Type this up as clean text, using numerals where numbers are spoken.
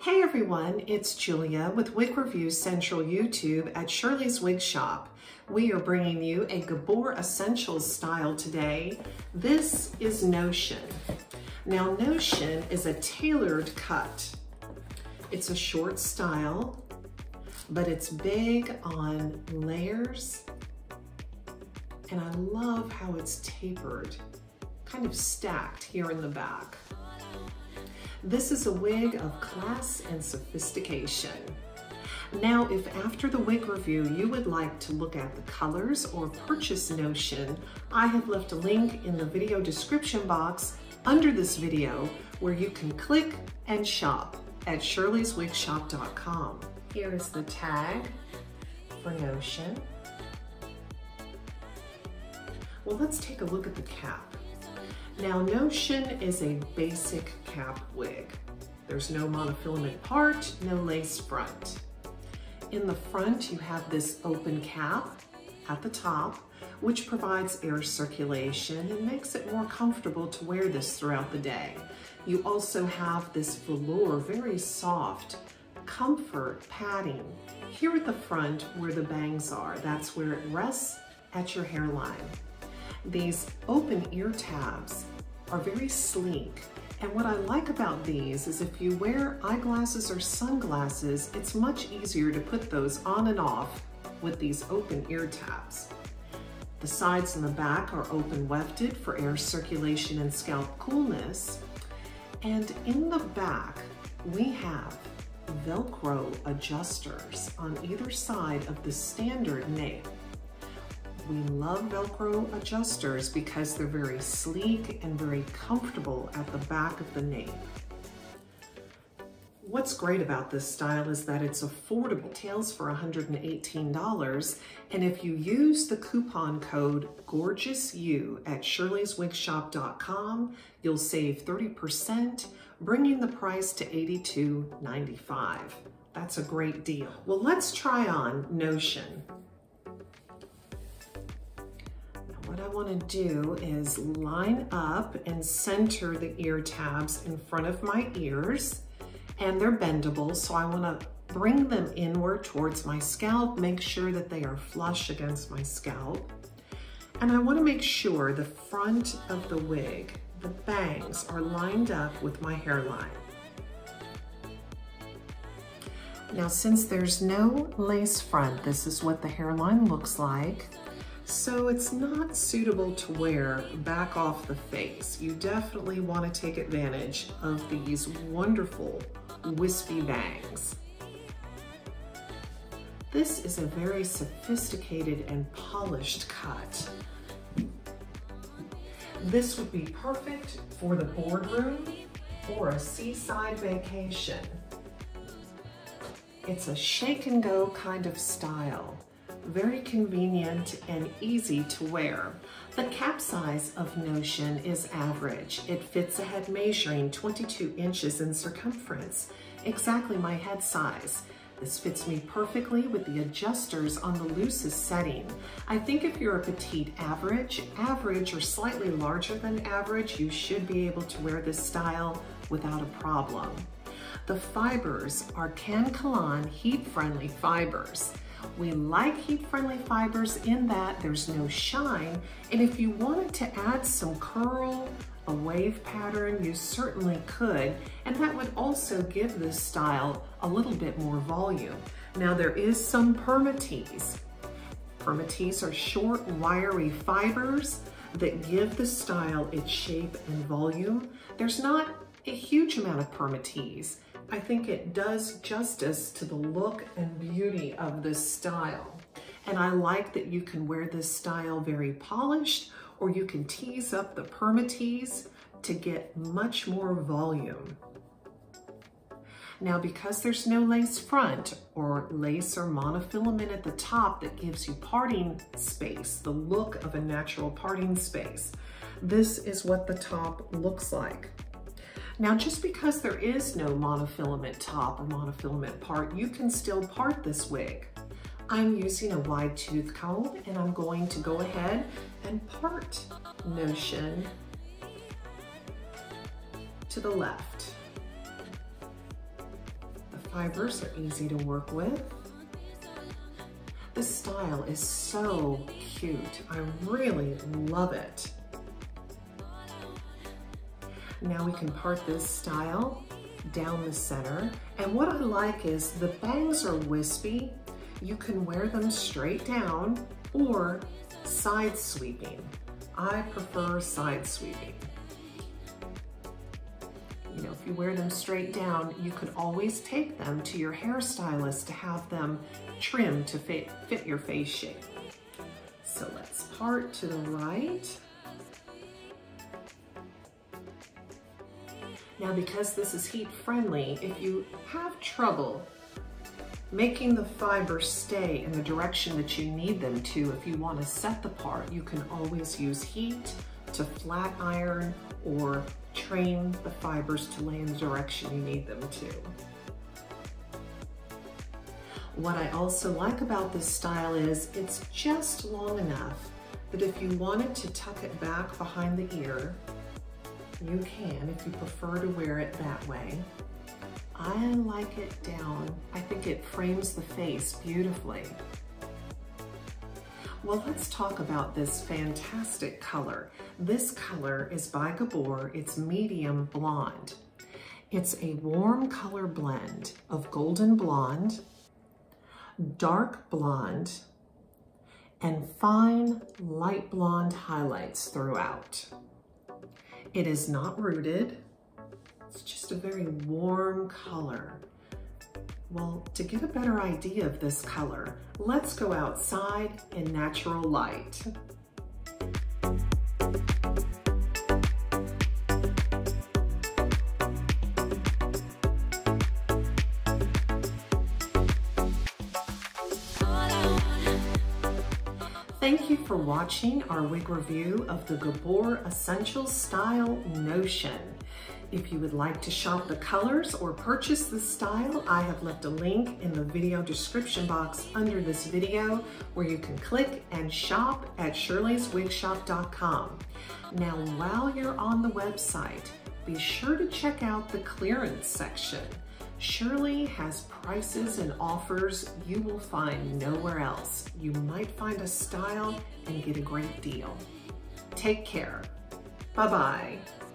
Hey everyone, it's Julia with Wig Review Central YouTube at Shirley's Wig Shop. We are bringing you a Gabor Essentials style today. This is Notion. Now Notion is a tailored cut. It's a short style, but it's big on layers. And I love how it's tapered, kind of stacked here in the back. This is a wig of class and sophistication. Now, if after the wig review you would like to look at the colors or purchase Notion, I have left a link in the video description box under this video where you can click and shop at Shirleyswigshoppe.com. Here is the tag for Notion. Well, let's take a look at the cap. Now, Notion is a basic cap wig. There's no monofilament part, no lace front. In the front, you have this open cap at the top, which provides air circulation and makes it more comfortable to wear this throughout the day. You also have this velour, very soft comfort padding here at the front where the bangs are. That's where it rests at your hairline. These open ear tabs are very sleek, and what I like about these is if you wear eyeglasses or sunglasses, it's much easier to put those on and off with these open ear tabs. The sides and the back are open wefted for air circulation and scalp coolness, and in the back we have Velcro adjusters on either side of the standard nape. We love Velcro adjusters because they're very sleek and very comfortable at the back of the nape. What's great about this style is that it's affordable. Retails for $118, and if you use the coupon code Gorgeousu at Shirleyswigshoppe.com, you'll save 30%, bringing the price to $82.95. That's a great deal. Well, let's try on Notion. What I want to do is line up and center the ear tabs in front of my ears, and they're bendable, so I want to bring them inward towards my scalp, make sure that they are flush against my scalp, and I want to make sure the front of the wig, the bangs, are lined up with my hairline. Now, since there's no lace front, this is what the hairline looks like. So it's not suitable to wear back off the face. You definitely want to take advantage of these wonderful wispy bangs. This is a very sophisticated and polished cut. This would be perfect for the boardroom or a seaside vacation. It's a shake and go kind of style. Very convenient and easy to wear. The cap size of Notion is average. It fits a head measuring 22 inches in circumference, exactly my head size. This fits me perfectly with the adjusters on the loosest setting. I think if you're a petite average, or slightly larger than average, you should be able to wear this style without a problem. The fibers are Kanecalon heat-friendly fibers. We like heat-friendly fibers in that there's no shine, and if you wanted to add some curl, a wave pattern, you certainly could, and that would also give this style a little bit more volume. Now, there is some permatease. Permatease are short, wiry fibers that give the style its shape and volume. There's not a huge amount of permatease. I think it does justice to the look and beauty of this style. And I like that you can wear this style very polished, or you can tease up the permatease to get much more volume. Now, because there's no lace front or lace or monofilament at the top that gives you parting space, the look of a natural parting space, this is what the top looks like. Now, just because there is no monofilament top or monofilament part, you can still part this wig. I'm using a wide tooth comb, and I'm going to go ahead and part Notion to the left. fibers are easy to work with. The style is so cute. I really love it. Now we can part this style down the center. And what I like is the bangs are wispy. You can wear them straight down or side sweeping. I prefer side sweeping. You know, if you wear them straight down, you could always take them to your hairstylist to have them trimmed to fit your face shape. So let's part to the right. Now, because this is heat friendly, if you have trouble making the fiber stay in the direction that you need them to, if you want to set the part, you can always use heat to flat iron or train the fibers to lay in the direction you need them to. What I also like about this style is it's just long enough that if you wanted to tuck it back behind the ear, you can, if you prefer to wear it that way. I like it down. I think it frames the face beautifully. Well, let's talk about this fantastic color. This color is by Gabor. It's medium blonde. It's a warm color blend of golden blonde, dark blonde, and fine light blonde highlights throughout. It is not rooted. It's just a very warm color. Well, to get a better idea of this color, let's go outside in natural light. Thank you for watching our wig review of the Gabor Essentials Style Notion. If you would like to shop the colors or purchase this style, I have left a link in the video description box under this video where you can click and shop at Shirleyswigshoppe.com. Now, while you're on the website, be sure to check out the clearance section. Shirley has prices and offers you will find nowhere else. You might find a style and get a great deal. Take care. Bye-bye.